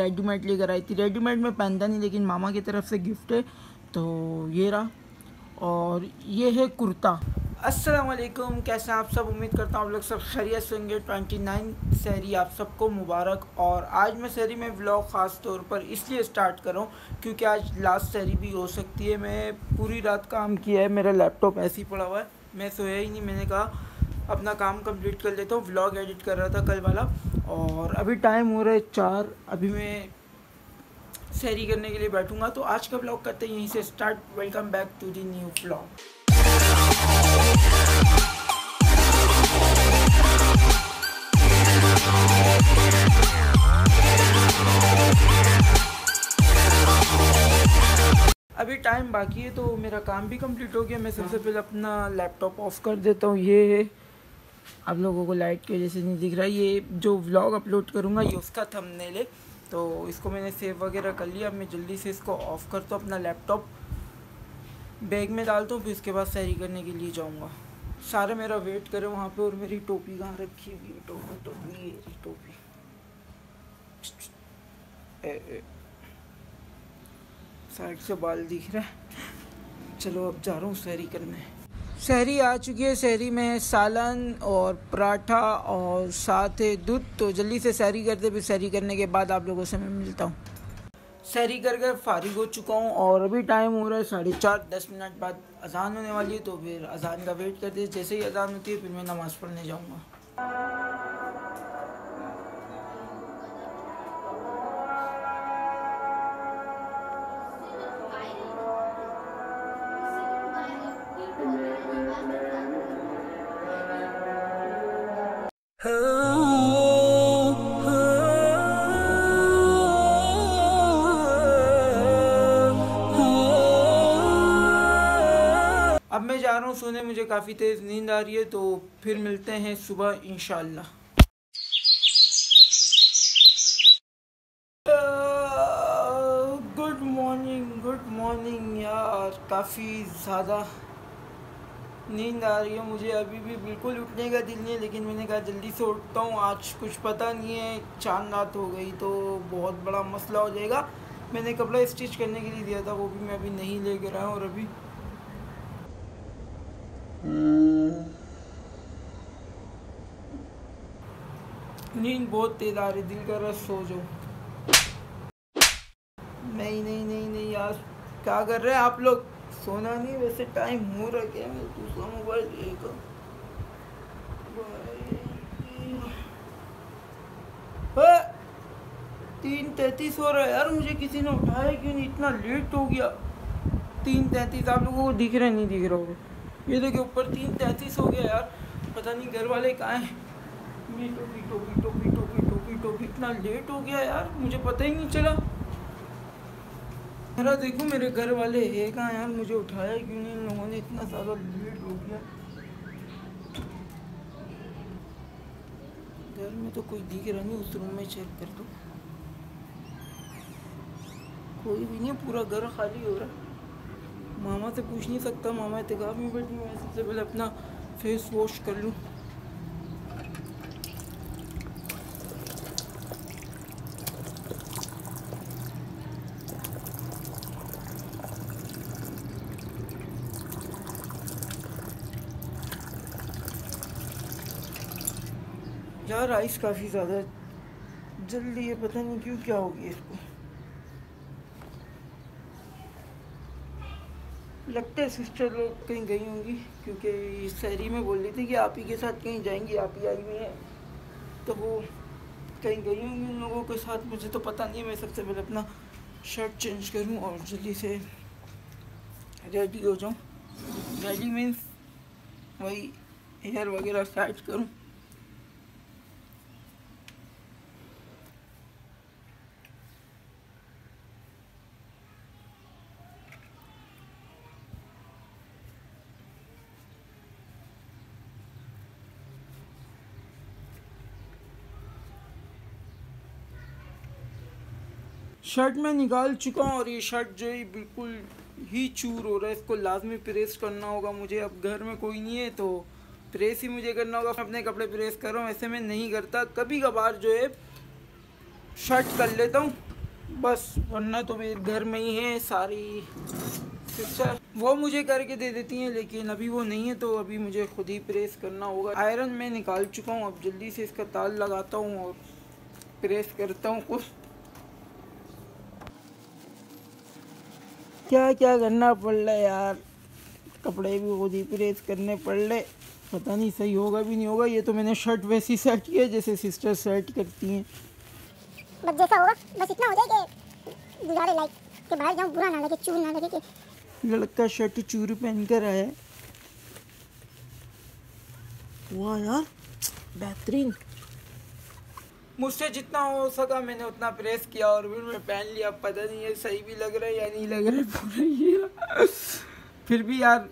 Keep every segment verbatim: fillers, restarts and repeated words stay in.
Readymade लेकर आई थी, readymade में पहनता नहीं लेकिन मामा की तरफ से गिफ्ट है तो ये रहा। और ये है कुर्ता। अस्सलाम वालेकुम, कैसे हैं आप सब? उम्मीद करता हूँ आप लोग सब खैरियत से होंगे। ट्वेंटी नाइन सहरी आप सबको मुबारक। और आज मैं सहरी में व्लॉग ख़ास तौर पर इसलिए स्टार्ट कर रहा हूँ क्योंकि आज लास्ट सहरी भी हो सकती है। मैं पूरी रात काम किया है, मेरा लैपटॉप ऐसे ही पड़ा हुआ है, मैं सोया ही नहीं। मैंने कहा अपना काम कंप्लीट कर लेता हूँ, व्लॉग एडिट कर रहा था कल वाला। और अभी टाइम हो रहा है चार, अभी मैं सहरी करने के लिए बैठूंगा। तो आज का व्लॉग करते हैं यहीं से start. Welcome back to the new vlog. अभी टाइम बाकी है तो मेरा काम भी कंप्लीट हो गया। मैं सबसे पहले अपना लैपटॉप ऑफ कर देता हूँ। ये है, आप लोगों को लाइट की वजह से नहीं दिख रहा, ये जो व्लॉग अपलोड करूँगा ये उसका थंबनेल है। तो इसको मैंने सेव वगैरह कर लिया। अब मैं जल्दी से इसको ऑफ़ करता हूँ, अपना लैपटॉप बैग में डालता हूँ, फिर उसके बाद सहरी करने के लिए जाऊँगा। सारे मेरा वेट करें वहाँ पे। और मेरी टोपी कहाँ रखी हुई? टोपी टोपी ये टोपी साइड से बाल दिख रहा है। चलो अब जा रहा हूँ सहरी करने। सहरी आ चुकी है। सहरी में सालन और पराठा और साथ है दूध। तो जल्दी से सहरी करते, फिर सहरी करने के बाद आप लोगों से मैं मिलता हूँ। सहरी करके फारिग हो चुका हूँ और अभी टाइम हो रहा है साढ़े चार। दस मिनट बाद अजान होने वाली है तो फिर अजान का वेट करते हैं। जैसे ही अजान होती है फिर मैं नमाज़ पढ़ने जाऊँगा। अब मैं जा रहा हूँ सोने, मुझे काफ़ी तेज़ नींद आ रही है। तो फिर मिलते हैं सुबह इंशाल्लाह। गुड मॉर्निंग, गुड मॉर्निंग यार। काफ़ी ज़्यादा नींद आ रही है मुझे, अभी भी बिल्कुल उठने का दिल नहीं है, लेकिन मैंने कहा जल्दी से उठता हूँ। आज कुछ पता नहीं है, चांद रात हो गई तो बहुत बड़ा मसला हो जाएगा। मैंने कपड़ा स्टिच करने के लिए दिया था, वो भी मैं अभी नहीं ले कर आया हूँ। और अभी नींद बहुत तेज आ रही, दिल कर रहा सो जाओ। नहीं नहीं नहीं नहीं यार, क्या कर रहे हैं आप लोग? सोना नहीं, वैसे टाइम हो रहा है। मैं दूसरा मोबाइल लेकर तीन तैंतीस हो रहा है यार। मुझे किसी ने उठाया क्यों नहीं? इतना लेट हो गया। तीन तैंतीस आप लोगों को दिख रहा नहीं दिख रहा होगा? ये देखिए ऊपर तीन तैंतीस हो गया यार। पता नहीं घर वाले कहाँ हैं। मैं टोपी टोपी टोपी टोपी टोपी टोपी इतना लेट हो गया यार, मुझे पता ही नहीं चला। मेरा देखो मेरे घर वाले है कहाँ यार, मुझे उठाया क्यों नहीं इन लोगों ने? इतना ज़्यादा लेट हो गया। घर में तो कोई दिख रहा नहीं, उस रूम में चेक कर दो, कोई भी नहीं, पूरा घर खाली हो रहा। मामा से पूछ नहीं सकता, मामा एहतिकाफ में बैठी। मैं सबसे पहले अपना फेस वॉश कर लूँ। यार आइस काफ़ी ज़्यादा जल्दी है, पता नहीं क्यों क्या होगी इसको। लगता है सिस्टर लोग कहीं गई होंगी क्योंकि सहरी में बोल रही थी कि आप ही के साथ कहीं जाएंगी, आप ही आई हुई हैं, तो वो कहीं गई होंगी उन लोगों के साथ, मुझे तो पता नहीं है। मैं सबसे पहले अपना शर्ट चेंज करूं और जल्दी से रेडी हो जाऊं। रेडी मीन्स वही हेयर वगैरह सेट करूं। शर्ट मैं निकाल चुका हूँ और ये शर्ट जो है बिल्कुल ही चूर हो रहा है, इसको लाजमी प्रेस करना होगा मुझे। अब घर में कोई नहीं है तो प्रेस ही मुझे करना होगा। अपने कपड़े प्रेस कर रहा हूँ, ऐसे मैं नहीं करता, कभी कभार जो है शर्ट कर लेता हूँ बस, वरना तो मेरे घर में ही है सारी पिक्चर। वो मुझे करके दे देती हैं लेकिन अभी वो नहीं है तो अभी मुझे खुद ही प्रेस करना होगा। आयरन मैं निकाल चुका हूँ, अब जल्दी से इसका ताल लगाता हूँ और प्रेस करता हूँ कुछ। क्या क्या करना पड़ रहा है यार, कपड़े भी खुद ही प्रेस करने पड़ रहे, पता नहीं सही होगा भी नहीं होगा। ये तो मैंने शर्ट वैसी सेट की है जैसे सिस्टर सेट करती हैं, बस जैसा होगा बस इतना हो जाए कि गुजारे लाइक के बाहर जाऊं, बुरा ना लगे, चूर ना लगे कि लड़का शर्ट चूर पहन कर आया। वाह यार बेहतरीन, मुझसे जितना हो सका मैंने उतना प्रेस किया और फिर मैं पहन लिया। पता नहीं है सही भी लग रहा है या नहीं लग रहा है पूरा ये, फिर भी यार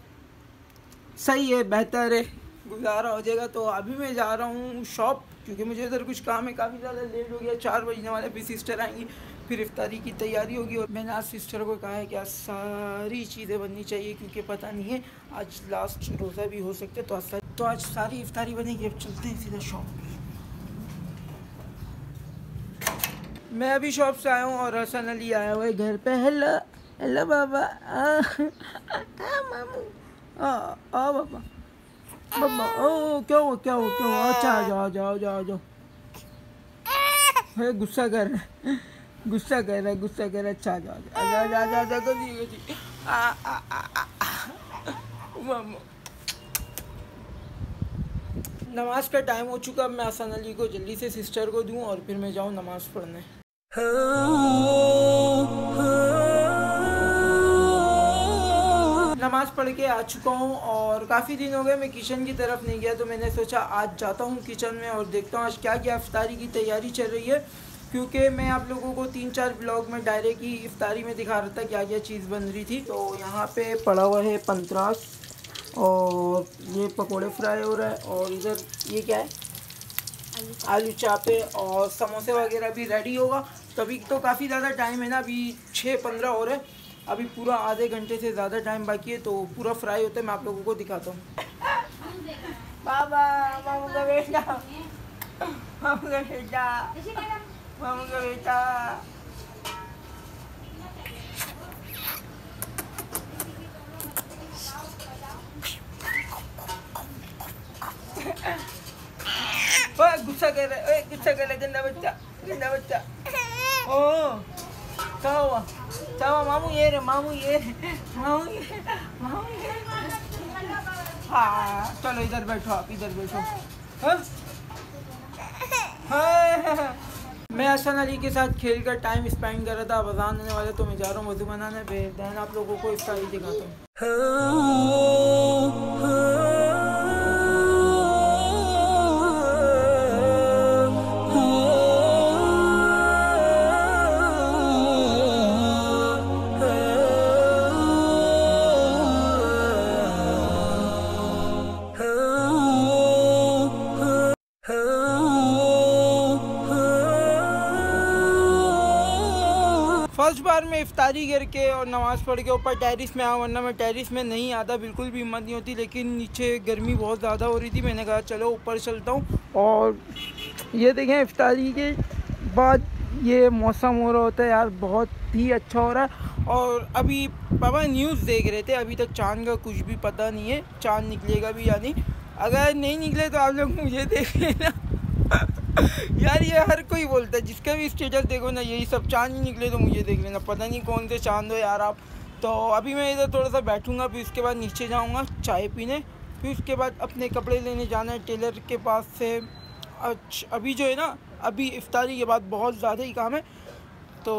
सही है, बेहतर है, गुजारा हो जाएगा। तो अभी मैं जा रहा हूँ शॉप क्योंकि मुझे इधर कुछ काम है, काफ़ी ज़्यादा लेट हो गया, चार बजने वाले, फिर सिस्टर आएंगी, फिर इफ्तारी की तैयारी होगी। और मैंने आज सिस्टर को कहा है कि आज सारी चीज़ें बननी चाहिए क्योंकि पता नहीं है आज लास्ट रोज़ा भी हो सकता है, तो आज तो आज सारी इफ्तारी बनेगी। अब चलते हैं सीधा शॉप। मैं अभी शॉप से आया हूँ और हसन अली आया हुआ है घर पे। हेलो हेलो बाबा, मामू आ बाबा, बब्बा ओ क्या हो क्या हो क्या हो, अच्छा आ जाओ जाओ जाओ जाओ। अरे गुस्सा कर रहा है, गुस्सा कर रहा है, गुस्सा कर रहा है, अच्छा जाओ जाओ जाओ जाओ जाओ जी आ आ आ मामू। नमाज का टाइम हो चुका, अब मैं हसन अली को जल्दी से सिस्टर को दूं और फिर मैं जाऊं नमाज पढ़ने। नमाज़ पढ़ के आ चुका हूँ और काफ़ी दिन हो गए मैं किचन की तरफ नहीं गया, तो मैंने सोचा आज जाता हूँ किचन में और देखता हूँ आज क्या क्या इफ्तारी की तैयारी चल रही है। क्योंकि मैं आप लोगों को तीन चार ब्लॉग में डायरेक्ट ही इफ्तारी में दिखा रहा था क्या क्या चीज़ बन रही थी। तो यहाँ पे पड़ा हुआ है पंतरास और ये पकौड़े फ्राई हो रहा है और इधर ये क्या है आलू चापे और समोसे वगैरह भी रेडी होगा। तभी तो काफ़ी ज़्यादा टाइम है ना, अभी छः पंद्रह हो रहा है, अभी पूरा आधे घंटे से ज़्यादा टाइम बाकी है, तो पूरा फ्राई होता है, मैं आप लोगों को दिखाता हूँ। बाबा मामू का बेटा, मामू का बेटा, मामू का बेटा। गुस्सा कर रहा है, गुस्सा कर रहा है, गंदा बच्चा, गंदा बच्चा। ओ क्या हुआ चावा मामू, ये रे मामू, ये मामू, ये मामू, ये हाँ चलो इधर बैठो, आप इधर बैठो। हाँ? हाँ? मैं हसन अली के साथ खेल कर टाइम स्पेंड कर रहा था। अजान आने वाला तो मैं जा रहा हूँ वजू बनाने, फिर दैन आप लोगों को इफ्तारी दिखाता हूँ। फर्स्ट बार मैं इफ्तारी करके और नमाज़ पढ़ के ऊपर टेरिस में आया, वरना मैं टेरिस में नहीं आता, बिल्कुल भी हिम्मत नहीं होती। लेकिन नीचे गर्मी बहुत ज़्यादा हो रही थी, मैंने कहा चलो ऊपर चलता हूँ। और ये देखें इफ्तारी के बाद ये मौसम हो रहा होता है यार, बहुत ही अच्छा हो रहा है। और अभी पापा न्यूज़ देख रहे थे, अभी तक चाँद का कुछ भी पता नहीं है, चाँद निकलेगा भी या नहीं। अगर नहीं निकले तो आप लोग मुझे देख लेना यार, ये हर कोई बोलता है, जिसका भी स्टेटस देखो ना यही सब, चाँद ही निकले तो मुझे देख लेना, पता नहीं कौन से चाँद हो यार आप। तो अभी मैं इधर थोड़ा सा बैठूंगा, फिर उसके बाद नीचे जाऊंगा चाय पीने, फिर उसके बाद अपने कपड़े लेने जाना है टेलर के पास से। अच्छा अभी जो है ना, अभी इफ्तारी के बाद बहुत ज़्यादा ही काम है, तो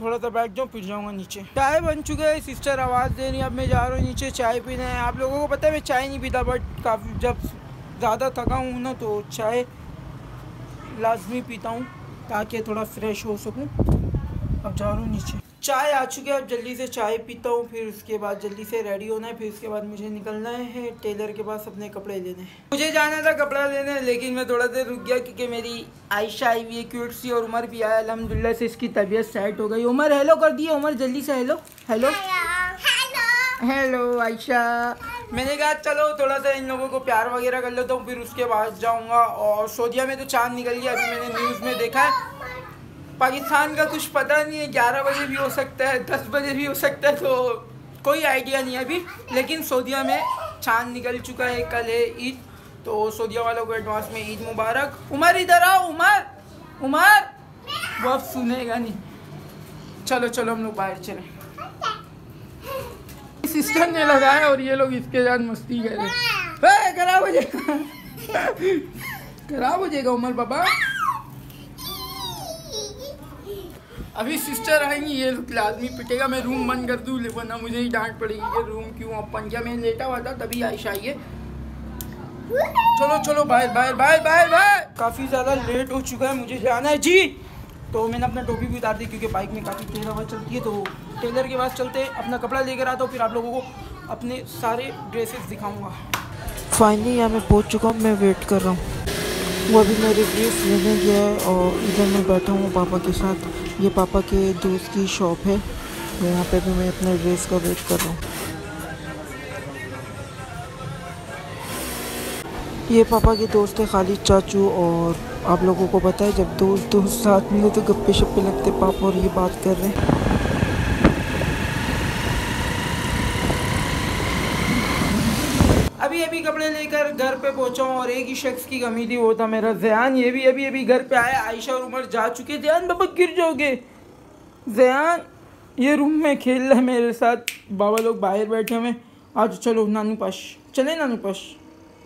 थोड़ा सा बैठ जाऊँ फिर जाऊँगा नीचे। चाय बन चुका है, सिस्टर आवाज़ दे रही है, अब मैं जा रहा हूँ नीचे चाय पीने। आप लोगों को पता है मैं चाय नहीं पीता, बट काफ़ी जब ज़्यादा थका हूँ ना तो चाय लाजमी पीता हूँ ताकि थोड़ा फ्रेश हो सकूँ। अब जा रहा हूँ नीचे, चाय आ चुकी है, अब जल्दी से चाय पीता हूँ, फिर उसके बाद जल्दी से रेडी होना है, फिर उसके बाद मुझे निकलना है टेलर के पास अपने कपड़े लेने। मुझे जाना था कपड़ा लेने लेकिन मैं थोड़ा देर रुक गया क्योंकि मेरी आयशा आई हुई है क्यूट सी और उमर भी आया, अलहमदुलिल्लाह से इसकी तबीयत सेट हो गई। उमर हेलो कर दिए, उमर जल्दी से हेलो हेलो हेलो आयशा। मैंने कहा चलो थोड़ा सा इन लोगों को प्यार वगैरह कर लेता हूँ, फिर उसके बाद जाऊँगा। और सऊदीया में तो चाँद निकल गया, अभी मैंने न्यूज़ में देखा है, पाकिस्तान का कुछ पता नहीं है, ग्यारह बजे भी हो सकता है, दस बजे भी हो सकता है, तो कोई आइडिया नहीं है अभी। लेकिन सऊदीया में चाँद निकल चुका है, कल है ईद, तो सऊदीया वालों को एडवांस में ईद मुबारक। उमर इधर आओ, उमर उमर वो अब सुनेगा नहीं। चलो चलो हम लोग बाहर चलें। सिस्टर ने लगाया और ये लोग इसके साथ मस्ती कर रहे हैं। खराब हो जाएगा खराब हो जाएगा उमर बाबा। अभी सिस्टर आएंगी, ये लाजमी पिटेगा। मैं रूम बंद कर दूँ वरना मुझे ही डांट पड़ेगी कि रूम क्यों। अब पंजा में लेटा हुआ था तभी आयशा आई है। चलो चलो bye bye bye bye bye. काफ़ी ज़्यादा लेट हो चुका है, मुझे जाना है जी। तो मैंने अपना टोपी भी उतार दी क्योंकि बाइक में काफ़ी तेज़ हवा चलती है। तो टेलर के पास चलते, अपना कपड़ा लेकर आता हूँ, फिर आप लोगों को अपने सारे ड्रेसेस दिखाऊँगा। फाइनली यहाँ मैं पहुँच चुका हूँ, मैं वेट कर रहा हूँ। वो अभी मेरे ड्रेस लेने गया है और इधर मैं बैठा हूँ पापा के साथ। ये पापा के दोस्त की शॉप है, यहाँ पे भी मैं अपने ड्रेस का वेट कर रहा हूँ। ये पापा के दोस्त है खालिद चाचू, और आप लोगों को पता है जब दोस्त दोस्त साथ मिले तो गप्पे शप्पे लगते। पापा और ये बात कर रहे हैं। अभी अभी कपड़े लेकर घर पे पहुंचा और एक ही शख्स की कमी थी, वो था मेरा ज़यान। ये भी अभी अभी घर पे आया, आयशा और उमर जा चुके। ज़यान बाबा गिर जाओगे। ज़यान ये रूम में खेल रहा है मेरे साथ। बाबा लोग बाहर बैठे हुए। आज चलो नानू पास चले। नानू पास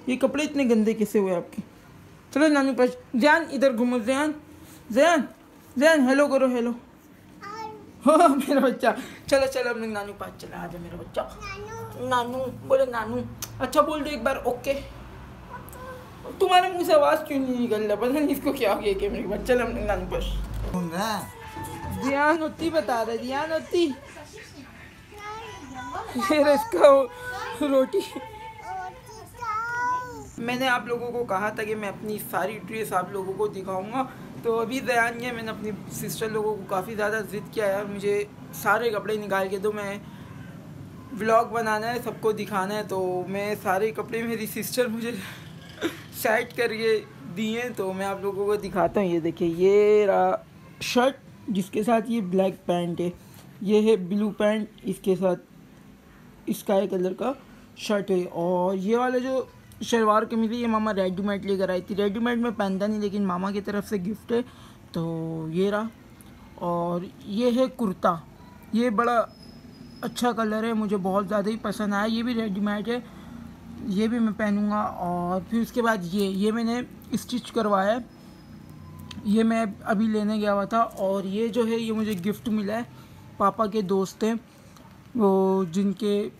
ये कपड़े इतने गंदे कैसे हुए आपके? चलो नानू पास। ज़यान इधर घूमो। ज़यान ज़यान ज़यान हेलो करो, हेलो। हो मेरा बच्चा। चलो चलो हम लोग नानू पास चले। आ जाओ मेरा बच्चा। नानू बोलो, नानू अच्छा बोल दो एक बार। ओके तुम्हारे मुंह से आवाज़ क्यों नहीं निकल रहा? पता नहीं इसको क्या हो गया कि मेरे बच्चे। चलो हम लोग नानू पास। ध्यान होती बता रहे, ध्यान होती। फिर इसका रोटी। मैंने आप लोगों को कहा था कि मैं अपनी सारी ड्रेस आप लोगों को दिखाऊँगा, तो अभी ध्यान गया। मैंने अपनी सिस्टर लोगों को काफ़ी ज़्यादा ज़िद किया यार, मुझे सारे कपड़े निकाल के दो, मैं व्लॉग बनाना है, सबको दिखाना है। तो मैं सारे कपड़े मेरी सिस्टर मुझे सेट करके दिए, तो मैं आप लोगों को दिखाता हूँ। ये देखिए, ये रहा शर्ट जिसके साथ ये ब्लैक पैंट है, ये है ब्लू पैंट, इसके साथ स्काई कलर का शर्ट है। और ये वाला जो शलवार कमीज ये मामा रेडीमेड लेकर आई थी। रेडीमेड में पहनता नहीं, लेकिन मामा की तरफ से गिफ्ट है, तो ये रहा। और ये है कुर्ता, ये बड़ा अच्छा कलर है, मुझे बहुत ज़्यादा ही पसंद आया। ये भी रेडीमेड है, ये भी मैं पहनूँगा। और फिर उसके बाद ये ये मैंने स्टिच करवाया है, ये मैं अभी लेने गया हुआ था। और ये जो है ये मुझे गिफ्ट मिला है, पापा के दोस्त हैं वो, जिनके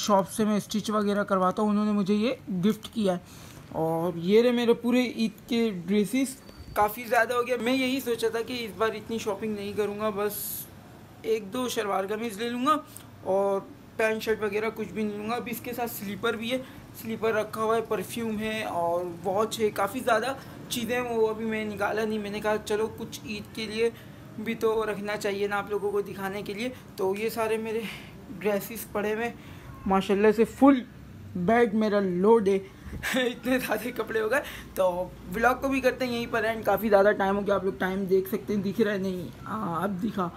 शॉप से मैं स्टिच वगैरह करवाता हूँ, उन्होंने मुझे ये गिफ्ट किया है। और ये रहे मेरे पूरे ईद के ड्रेसेस। काफ़ी ज़्यादा हो गया। मैं यही सोचा था कि इस बार इतनी शॉपिंग नहीं करूँगा, बस एक दो शलवार कमीज ले लूँगा और पैंट शर्ट वगैरह कुछ भी नहीं लूँगा। अभी इसके साथ स्लीपर भी है, स्लीपर रखा हुआ है, परफ्यूम है और वॉच है। काफ़ी ज़्यादा चीज़ें वो अभी मैं निकाला नहीं। मैंने कहा चलो कुछ ईद के लिए भी तो रखना चाहिए ना आप लोगों को दिखाने के लिए। तो ये सारे मेरे ड्रेसेस पड़े हुए माशाल्लाह से। फुल बेड मेरा लोड है इतने ज़्यादा कपड़े हो गए। तो व्लॉग को भी करते हैं यहीं पर एंड। काफ़ी ज़्यादा टाइम हो गया, आप लोग टाइम देख सकते हैं, दिख रहा है नहीं? हाँ अब दिखा।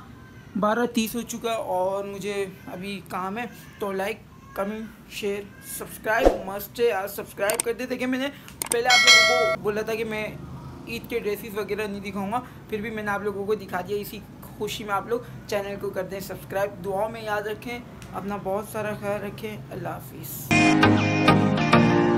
बारह तीस हो चुका और मुझे अभी काम है। तो like comment share subscribe must है यार, सब्सक्राइब कर दे। देखिए मैंने पहले आप लोगों को बोला था कि मैं ईद के ड्रेसेस वगैरह नहीं दिखाऊँगा, फिर भी मैंने आप लोगों को दिखा दिया। इसी खुशी में आप लोग चैनल को कर दें सब्सक्राइब। दुआओं में याद रखें, अपना बहुत सारा ख्याल रखें। अल्लाह हाफिज़।